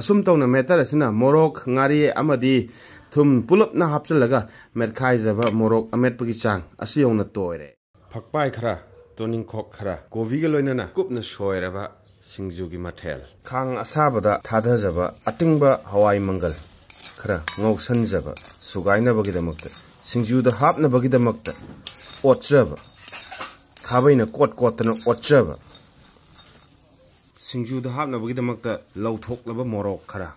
asum tawna meter asina morok ngari amadi thum pulup na hapchalaga metkhai jaba morok amet pagi chang asiyong na toire phakpai khara toning khok khara kovi geloina na kupna shoira ba singju gi mathel khang asabada thadha jaba atingba hawai mangal khara ngausan jaba sugaina bagidamakta singju da hapna bagidamakta otchaba khabaina kot kotna otchaba Singju the hapna bagi the makta low talk lava morok kara.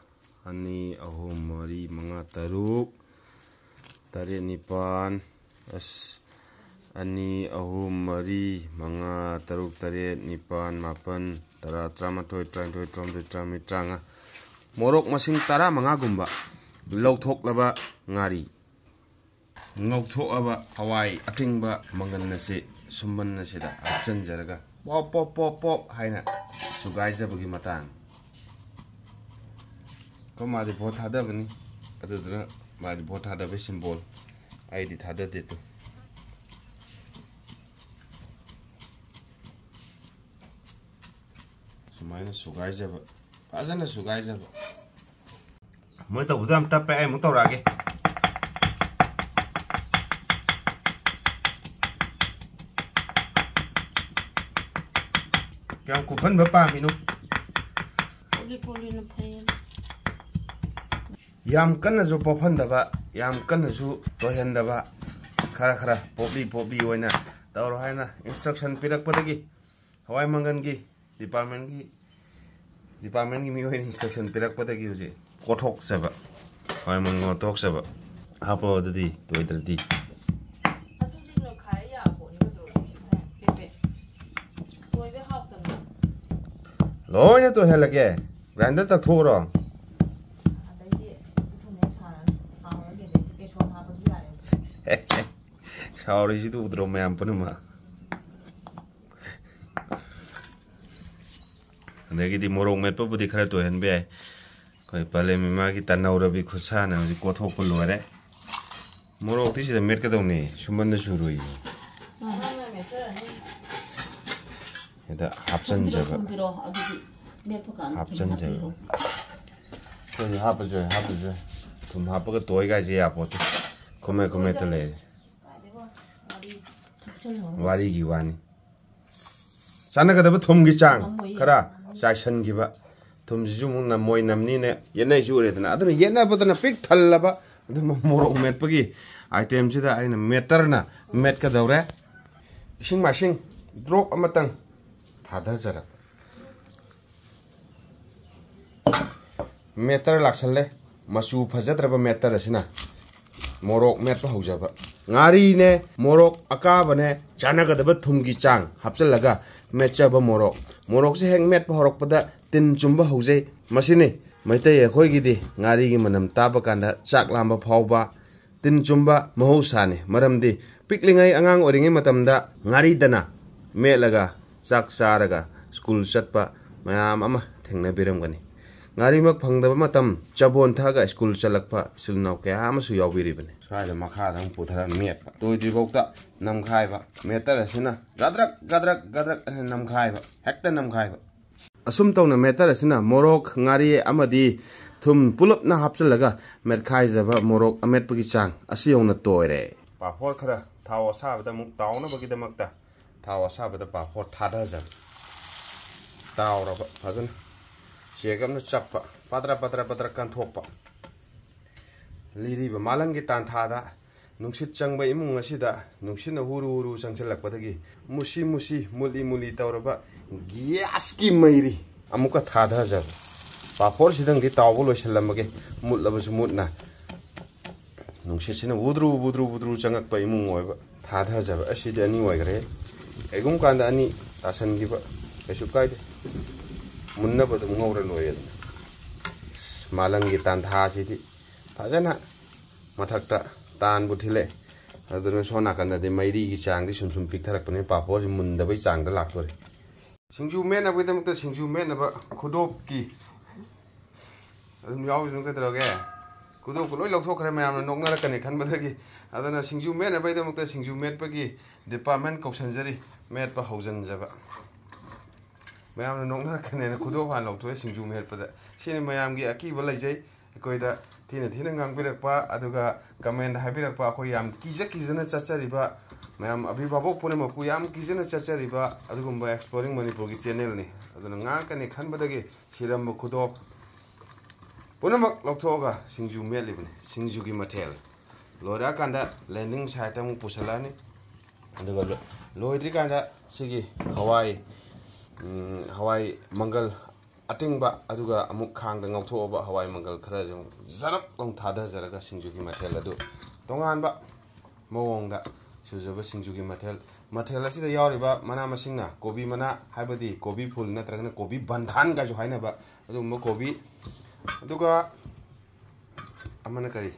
Ani ahomari mangataruk tari nipan as ani ahomari mangataruk tari nipan mapan tara tramatoi trang toi trom de tramitranga morok masing tara mangagumba low talk lava ngari ngok talk aba hawai atingba mangan nasi sumban nasi da abjan jaraga pop pop pop pop haina So guys, I begin my time. Come out the boat had a bunny. I did not my boat had a vision ball. I did had a ditto. So minus so guys ever. As an as you guys ever. Motor with them tap a motorage. Yang kupan berapa minum? Poli nampayam. Yang kan azu popan daba, yang kan azu toyan daba. Kara kara poli poli wena. Tahu rohai na instruction pirak pada ki, hawai mangan ki, department ki miu ini instruction pirak pada ki uje. Kotok sebab, hawai mangan kotok sebab. Apa tu di, tu itu di. No, you to hell again. Granted, the two wrong. How is it to draw me and Panama? Negative Moro Maple with the Crato and Bay. Coipalemi Magita Naura Bicosana, the Cotopolore. Moro, this is the Mercadone, Shumana Shuru. The absence of a Jara Meter Laxale, Masu Pazetraba Meter Sina Morok Metal Hojaba Narine, Morok Akavane, Janaga the Batungi Chang, Hapsalaga, Metchaba Morok, Morokse Hang Met Horokpada, Tin Jumba Jose, Masini, Matea Hoigidi, Nari Manam Tabakanda, Chak Lamba Pauba, Tin Jumba, Mahosani, Madam D, Pickling Angang or Matamda, Naridana, Melaga. Chak charaga school chatpa mayam ama thengna biramgani ngarimak phangdaba matam chabon thaga school chalakpa silnau kya ama su yawbiribane saida makha dang puthara mepa toidi bokta namkhaiba meter asina gadrak gadrak gadrak namkhaiba hekta namkhaiba asum tawna meter asina morok ngari amadi thum pulup na hapchalaga metkhai jaba morok amet pagi chang asiyongna toire pa phor khara thaw asabada muk tawna bagi damakta Tao asaba the pa hot hadazan. Tao raba cousin. Shagam the chapa. Padra padra padra cantopa. Liri malangitan tada. Nuxit changba imungashida. Nuxina huru sanchela patagi. Mushi mushi muli muli tauraba. Giaski mairi. Amuka tadazan. Papor sidan get tawolo shalamage. Mutlabus mutna. Nuxina woodru changak by imung. Tadazab ashid anyway. Egum kanda ani tasan giba esukai munna badu ngawra loyel malangi tan tha sidi phajana mathakta tan buthile adun sona kanda de mairi gi chang di sumsum pik tharak pani papo munda bai chang da lakore singju mena widam ta singju mena ba khudop ki adun yaw jun ka droge khudop ko loi lokso khare ma am nokna rakane khan badagi adana singju mena bai da mukta singju met pagi department kausanjari met pa hausan jaba ꯃꯌꯥꯝꯅ ꯅꯣꯛꯅꯔꯛꯀꯅꯦꯅ ꯈꯨꯗꯣꯞꯍꯥꯟ ꯂꯧꯊꯣꯛꯑꯦ ꯁꯤꯡꯖꯨ ꯃꯦꯠꯄꯗ ꯁꯤꯅ ꯃꯌꯥꯝꯒꯤ ꯑꯀꯤꯕ ꯂꯩꯖꯩ ꯑꯩꯈꯣꯏꯗ ꯊꯤꯅ ꯊꯤꯅ ꯉꯥꯡꯕꯤꯔꯛꯄ ꯑꯗꯨꯒ command ꯍꯥꯏꯕꯤꯔꯛꯄ ꯑꯩꯈꯣꯏ ꯌꯥꯝ ꯀꯤꯖ ꯀꯤꯖꯅ ꯆꯠꯆꯔꯤꯕ ꯃꯌꯥꯝ ꯑꯕꯤꯕꯥꯕꯣꯛ ꯄꯨꯝꯅꯃꯛꯄꯨ ꯌꯥꯝ ꯀꯤꯖꯅ ꯆꯠꯆꯔꯤꯕ ꯑꯗꯨꯒꯨꯝꯕ ꯑꯦꯛꯁꯄ꯭ꯂꯣꯔꯤꯡ ꯃꯅꯤꯄꯨꯔꯒꯤ ꯆꯦꯅꯦꯜꯅꯤ ꯑꯗꯨꯅ ꯉꯥꯡꯀꯅꯤ ꯈꯟꯕꯗꯒꯤ ꯁꯤꯔꯝꯕ ꯈꯨꯗꯣꯞ ꯄꯨꯝꯅꯃꯛ ꯂꯧꯊꯣꯛꯑꯒ ꯁꯤꯡꯖꯨ ꯃꯦꯠꯂꯤꯕꯅꯤ ꯁꯤꯡꯖꯨꯒꯤ ꯃꯊꯦꯜ ꯂꯣꯏꯔꯛꯑꯀꯥꯟꯗ ꯂꯦꯟꯗꯤꯡ ꯁꯥꯏꯠꯇ ꯑꯃꯨꯛ ꯄꯨꯁꯜꯂꯛꯑꯅꯤ ꯑꯗꯨꯒ ꯂꯣꯏꯗ꯭ꯔꯤꯀꯥꯟꯗ ꯁꯤꯒꯤ ꯍꯋꯥꯏ ꯃꯪꯒꯜ ꯑꯇꯤꯡꯕ ꯑꯗꯨꯒ ꯑꯃꯨꯛ ꯈꯥꯡꯗ ꯉꯧꯊꯣꯛꯑꯕ ꯍꯋꯥꯏ ꯃꯪꯒꯜ ꯈꯔꯁꯨ ꯑꯃꯨꯛ ꯖꯔꯞ ꯂꯥꯎ ꯊꯥꯗꯖꯔꯒ ꯁꯤꯡꯖꯨꯒꯤ ꯃꯊꯦꯜ ꯑꯗꯨ ꯇꯣꯉꯥꯟꯕ ꯃꯑꯣꯡꯗ ꯁꯨꯖꯕ ꯁꯤꯡꯖꯨꯒꯤ ꯃꯊꯦꯜ ꯑꯁꯤꯗ ꯌꯥꯎꯔꯤꯕ ꯃꯅꯥ ꯃꯁꯤꯡꯅ ꯀꯣꯕꯤ ꯃꯅꯥ ꯍꯥꯏꯕꯗꯤ ꯀꯣꯕꯤ ꯐꯨꯜ ꯅꯠꯇ꯭ꯔꯒꯅ ꯀꯣꯕꯤ ꯕꯟꯙꯥꯟ ꯀꯥꯏꯁꯨ ꯍꯥꯏꯅꯕ ꯑꯗꯨꯒꯨꯝꯕ ꯀꯣꯕꯤ ꯑꯗꯨꯒ ꯑꯃꯅ ꯀꯔꯤ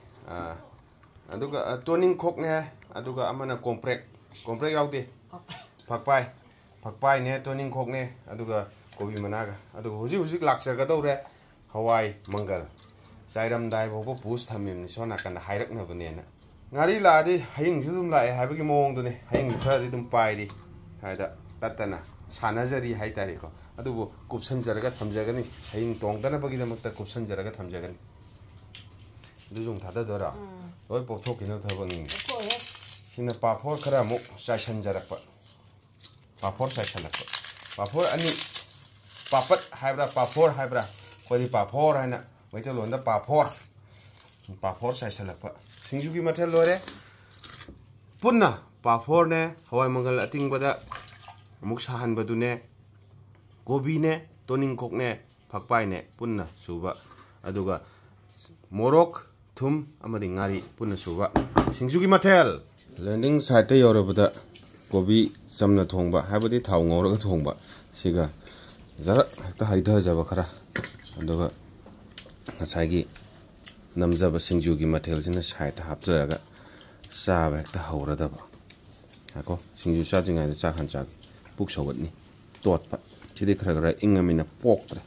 ꯑꯗꯨꯒ ꯇꯣꯅꯤꯡꯈꯣꯛꯅꯦ ꯑꯗꯨꯒ ꯑꯃꯅ ꯀꯣꯝꯄ꯭ꯔꯦꯛ ꯌꯥꯎꯗꯦ ꯐꯛꯄꯥꯏꯅꯦ ꯇꯣꯅꯤꯡꯈꯣꯛꯅꯦ ꯑꯗꯨꯒ ꯀꯣꯕꯤ ꯃꯅꯥꯒ ꯑꯗꯨꯒ ꯍꯧꯖꯤꯛ ꯂꯥꯛꯆꯒꯗꯧꯔꯦ ꯍꯋꯥꯏ ꯃꯪꯒꯜ ꯆꯥꯏꯔꯝꯗꯥꯏ ꯐꯥꯎꯕ ꯄꯨꯁ ꯊꯝꯃꯤꯕꯅꯤ ꯁꯣꯝ ꯅꯥꯀꯟꯗ ꯍꯥꯏꯔꯛꯅꯕꯅꯦꯅ ꯉꯥꯔꯤ ꯂꯥꯛꯑꯗꯤ ꯍꯌꯤꯡꯁꯨ ꯑꯗꯨꯝ ꯂꯥꯛꯑꯦ ꯍꯥꯏꯕꯒꯤ ꯃꯑꯣꯡꯗꯨꯅꯤ ꯍꯌꯤꯡ ꯈꯔꯗꯤ ꯑꯗꯨꯝ ꯄꯥꯏꯔꯤ ꯍꯥꯏꯗ ꯇꯠꯇꯅ ꯁꯥꯟꯅꯖꯔꯤ ꯍꯥꯏꯇꯥꯔꯦꯀꯣ ꯑꯗꯨꯕꯨ ꯀꯨꯞꯁꯟꯖꯔꯒ ꯊꯝꯖꯒꯅꯤ ꯍꯌꯤꯡ ꯇꯣꯡꯗꯅꯕꯒꯤꯗꯃꯛꯇ ꯀꯨꯞꯁꯟꯖꯔꯒ ꯊꯝꯖꯒꯅꯤ ꯑꯗꯨꯁꯨ ꯑꯃꯨꯛ ꯊꯥꯗꯗꯣꯏꯔꯥ ꯂꯣꯏ ꯄꯣꯛꯊꯣꯛꯈꯤꯅꯕ ꯊꯕꯛꯅꯤ ꯁꯤꯅ ꯄꯥꯐꯣꯔ ꯈꯔ ꯑꯃꯨꯛ ꯆꯥꯏꯁꯟꯖꯔꯛꯄ ꯄꯥꯐꯣꯔ ꯑꯅꯤ ꯄꯥꯄꯠ ꯍꯥꯏꯕ꯭ꯔꯥ ꯄꯥꯐꯣꯔ ꯍꯥꯏꯕ꯭ꯔꯥ ꯑꯩꯈꯣꯏꯗꯤ ꯄꯥꯐꯣꯔ ꯍꯥꯏꯅ ꯃꯩꯇꯩꯂꯣꯟꯗ ꯄꯥꯐꯣꯔ ꯆꯥꯏꯁꯜꯂꯛꯄ ꯁꯤꯡꯖꯨꯒꯤ ꯃꯊꯦꯜ ꯂꯣꯏꯔꯦ ꯄꯨꯟꯅ ꯄꯥꯐꯣꯔꯅꯦ ꯍꯋꯥꯏ ꯃꯪꯒꯜ ꯑꯇꯤꯡꯕꯗ ꯑꯃꯨꯛ ꯁꯥꯍꯟꯕꯗꯨꯅꯦ ꯀꯣꯕꯤꯅꯦ ꯇꯣꯅꯤꯡꯈꯣꯛꯅꯦ ꯐꯛꯄꯥꯏꯅꯦ ꯄꯨꯟꯅ ꯁꯨꯕ ꯑꯗꯨꯒ ꯃꯣꯔꯣꯛ ꯊꯨꯝ ꯑꯃꯗꯤ ꯉꯥꯔꯤ ꯄꯨꯟꯅ ꯁꯨꯕ ꯁꯤꯡꯖꯨꯒꯤ ꯃꯊꯦꯜ ꯂꯦꯟꯗꯤꯡ ꯁꯥꯏꯠꯇ ꯌꯧꯔꯕꯗ ꯀꯣꯕꯤ ꯆꯝꯅ ꯊꯣꯡꯕ ꯍꯥꯏꯕꯗꯤ ꯊꯥꯎ ꯉꯧꯔꯒ ꯊꯣꯡꯕ ꯁꯤꯒ ꯖꯔ ꯍꯦꯛꯇ ꯍꯩꯊꯖꯕ ꯈꯔ ꯑꯗꯨꯒ ꯉꯁꯥꯏꯒꯤ ꯅꯝꯖꯕ ꯁꯤꯡꯖꯨꯒꯤ ꯃꯊꯦꯜꯁꯤꯅ ꯁꯥꯏꯠꯇ ꯍꯥꯞꯆꯔꯒ ꯆꯥꯕ ꯍꯦꯛꯇ ꯍꯧꯔꯗꯕ ꯉꯥꯏꯈꯣ ꯁꯤꯡꯖꯨ ꯆꯥꯗ꯭ꯔꯤꯉꯩꯗ ꯆꯥꯛ ꯍꯥꯟ ꯆꯥꯒꯦ ꯄꯨꯛ ꯁꯧꯒꯠꯅꯤ ꯇꯣꯠꯄ ꯁꯤꯗꯤ ꯈꯔ ꯏꯪꯉꯃꯤꯅ ꯄꯣꯛꯇ꯭ꯔꯦ